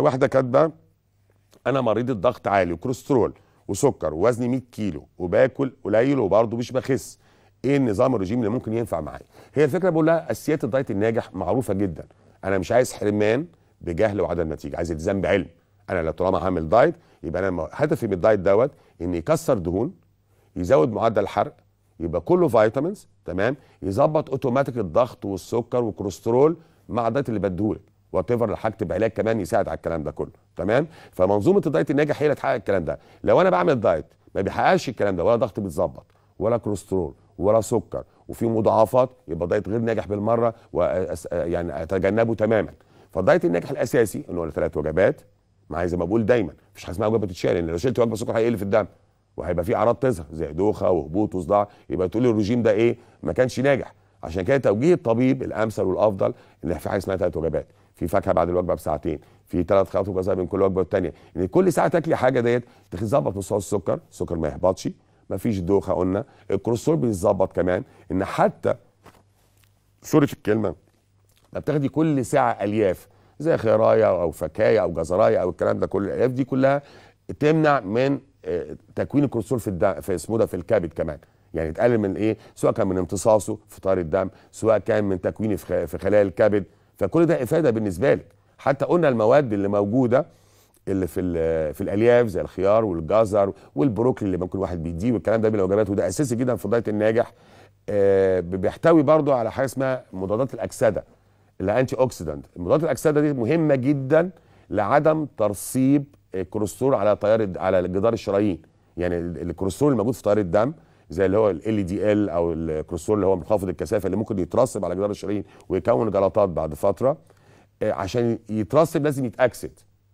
واحده كاتبه انا مريضه ضغط عالي وكوليسترول وسكر ووزني 100 كيلو وباكل قليل وبرضه مش بخس، ايه النظام الرجيم اللي ممكن ينفع معايا؟ هي الفكره بقول لها اساسيات الدايت الناجح معروفه جدا، انا مش عايز حرمان بجهل وعدم نتيجه، عايز التزام بعلم. انا لو طالما هعمل دايت يبقى انا هدفي من الدايت دوت ان يكسر دهون، يزود معدل الحرق، يبقى كله فيتامينز، تمام؟ يظبط اوتوماتيك الضغط والسكر والكوليسترول مع الدايت اللي بديهولك، وات ايفر لحاجه بعلاج كمان يساعد على الكلام ده كله، تمام؟ فمنظومه الدايت الناجح هي اللي تحقق الكلام ده. لو انا بعمل دايت ما بيحققش الكلام ده، ولا ضغط بيتظبط ولا كوليسترول ولا سكر وفي مضاعفات، يبقى دايت غير ناجح بالمره، يعني اتجنبه تماما. فالدايت الناجح الاساسي انه 3 وجبات، معايا زي ما بقول دايما مفيش حاجه اسمها وجبه تتشال، لان لو شلت وجبه سكر هيقل في الدم وهيبقى في اعراض تظهر زي دوخه وهبوط وصداع، يبقى تقول لي الرجيم ده ايه؟ ما كانش ناجح. عشان كده توجيه الطبيب الامثل والافضل ان في حاجه اسمها 3 وجبات، في فاكهه بعد الوجبه بساعتين، في 3 خطوات غذائيه بين كل وجبه والثانيه، ان يعني كل ساعه تاكلي حاجه ديت تظبط مستوى السكر، السكر ما يهبطش، ما فيش دوخه قلنا، الكوليسترول بيتظبط كمان، ان حتى سوري في الكلمه ما بتاخدي كل ساعه الياف زي خيرايه او فكايه او جزرايه او الكلام ده كله، الالياف دي كلها تمنع من تكوين الكوليسترول في الدم، في اسمه ده في الكبد كمان، يعني تقلل من ايه؟ سواء كان من امتصاصه في طار الدم، سواء كان من تكوينه في خلايا الكبد، فكل ده افاده بالنسبه لك. حتى قلنا المواد اللي موجوده اللي في الالياف زي الخيار والجزر والبروكلي اللي ممكن واحد بيديه والكلام ده من الوجبات، وده اساسي جدا في الدايت الناجح. بيحتوي برضه على حاجه اسمها مضادات الاكسده اللي انتي اوكسيدانت، مضادات الاكسده دي مهمه جدا لعدم ترسيب الكوليسترول على جدار الشرايين، يعني الكوليسترول الموجود في تيار الدم زي اللي هو ال دي ال او الكوليسترول اللي هو منخفض الكثافه اللي ممكن يترسب على جدار الشرايين ويكون جلطات بعد فتره، عشان يترسب لازم يتاكسد،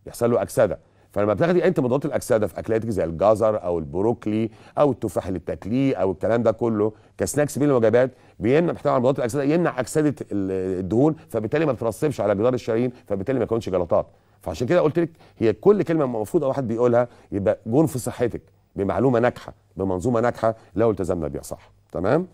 يحصل له اكسده. فلما بتاخدي انت مضادات الاكسده في اكلاتك زي الجزر او البروكلي او التفاح اللي بتاكليه او الكلام ده كله كسناكس بين الوجبات، بيمنع محتوى على مضادات الاكسده، يمنع اكسده الدهون، فبالتالي ما بترسبش على جدار الشرايين، فبالتالي ما يكونش جلطات. فعشان كده قلت لك هي كل كلمه المفروض واحد بيقولها يبقى جون في صحتك بمعلومه ناجحه بمنظومه ناجحه لو التزمنا بيها صح، تمام؟